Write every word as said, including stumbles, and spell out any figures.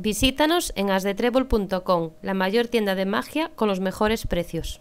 Visítanos en asdetrebol punto com, la mayor tienda de magia con los mejores precios.